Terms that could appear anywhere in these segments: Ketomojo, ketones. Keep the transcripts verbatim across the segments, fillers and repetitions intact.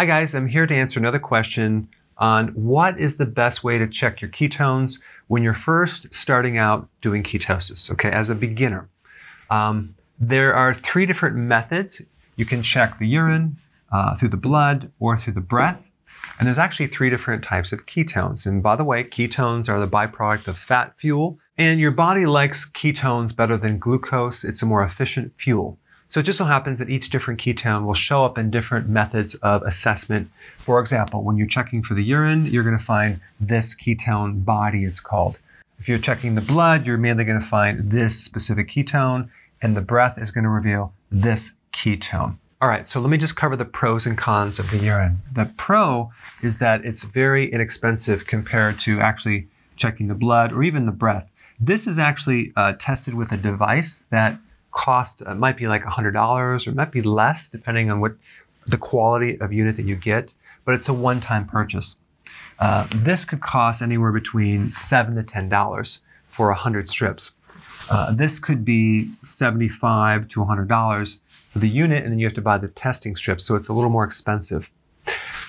Hi guys, I'm here to answer another question on what is the best way to check your ketones when you're first starting out doing ketosis, okay, as a beginner. Um, there are three different methods. You can check the urine, uh, through the blood, or through the breath. And there's actually three different types of ketones. And by the way, ketones are the byproduct of fat fuel. And your body likes ketones better than glucose. It's a more efficient fuel. So it just so happens that each different ketone will show up in different methods of assessment. For example, when you're checking for the urine, you're going to find this ketone body, it's called. If you're checking the blood, you're mainly going to find this specific ketone, and the breath is going to reveal this ketone. All right, so let me just cover the pros and cons of the urine. The pro is that it's very inexpensive compared to actually checking the blood or even the breath. This is actually uh, tested with a device that cost uh, might be like a hundred dollars, or it might be less depending on what the quality of unit that you get, but it's a one-time purchase. Uh, this could cost anywhere between seven to ten dollars for a hundred strips. Uh, this could be seventy-five to a hundred dollars for the unit, and then you have to buy the testing strips, so it's a little more expensive.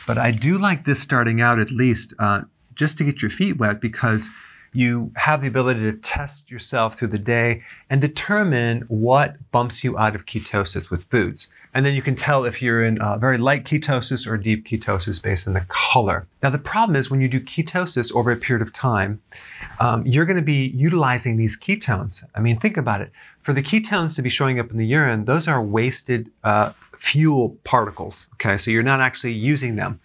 But I do like this starting out, at least uh, just to get your feet wet, because you have the ability to test yourself through the day and determine what bumps you out of ketosis with foods. And then you can tell if you're in uh, very light ketosis or deep ketosis based on the color. Now, the problem is when you do ketosis over a period of time, um, you're going to be utilizing these ketones. I mean, think about it. For the ketones to be showing up in the urine, those are wasted uh, fuel particles. Okay, so you're not actually using them.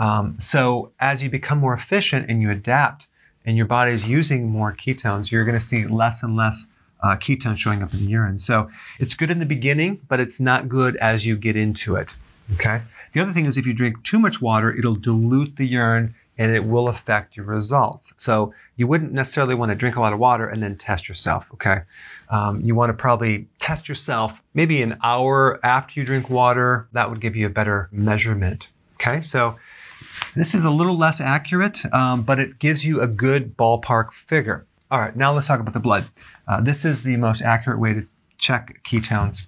Um, so as you become more efficient and you adapt, and your body is using more ketones, you're going to see less and less uh, ketones showing up in the urine. So it's good in the beginning, but it's not good as you get into it, okay? The other thing is if you drink too much water, it'll dilute the urine and it will affect your results. So you wouldn't necessarily want to drink a lot of water and then test yourself, okay? Um, you want to probably test yourself maybe an hour after you drink water. That would give you a better measurement, okay? So this is a little less accurate, um, but it gives you a good ballpark figure. All right, now let's talk about the blood. Uh, this is the most accurate way to check ketones.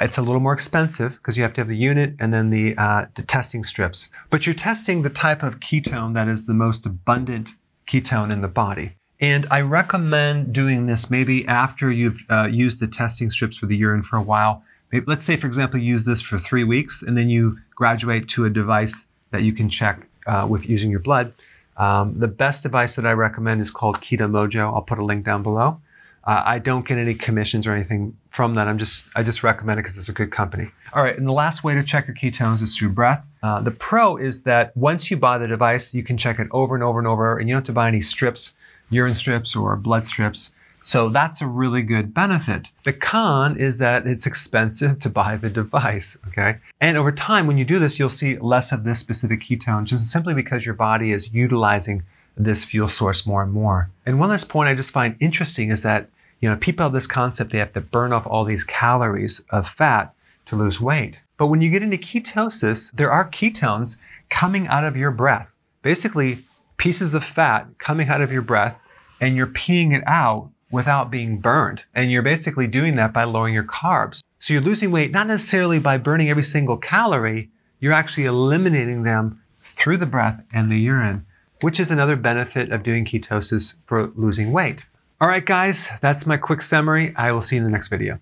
It's a little more expensive because you have to have the unit and then the, uh, the testing strips. But you're testing the type of ketone that is the most abundant ketone in the body. And I recommend doing this maybe after you've uh, used the testing strips for the urine for a while. Maybe, let's say, for example, you use this for three weeks and then you graduate to a device that you can check uh, with using your blood. Um, the best device that I recommend is called Ketomojo. I'll put a link down below. Uh, I don't get any commissions or anything from that. I'm just, I just recommend it because it's a good company. All right, and the last way to check your ketones is through breath. Uh, the pro is that once you buy the device, you can check it over and over and over, and you don't have to buy any strips, urine strips or blood strips. So that's a really good benefit. The con is that it's expensive to buy the device, okay? And over time, when you do this, you'll see less of this specific ketone, just simply because your body is utilizing this fuel source more and more. And one last point I just find interesting is that, you know, people have this concept they have to burn off all these calories of fat to lose weight. But when you get into ketosis, there are ketones coming out of your breath. Basically, pieces of fat coming out of your breath, and you're peeing it out without being burned. And you're basically doing that by lowering your carbs. So you're losing weight, not necessarily by burning every single calorie, you're actually eliminating them through the breath and the urine, which is another benefit of doing ketosis for losing weight. All right, guys, that's my quick summary. I will see you in the next video.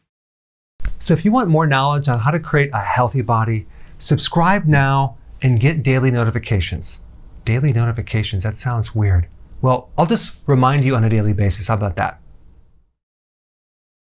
So if you want more knowledge on how to create a healthy body, subscribe now and get daily notifications. Daily notifications, that sounds weird. Well, I'll just remind you on a daily basis. How about that?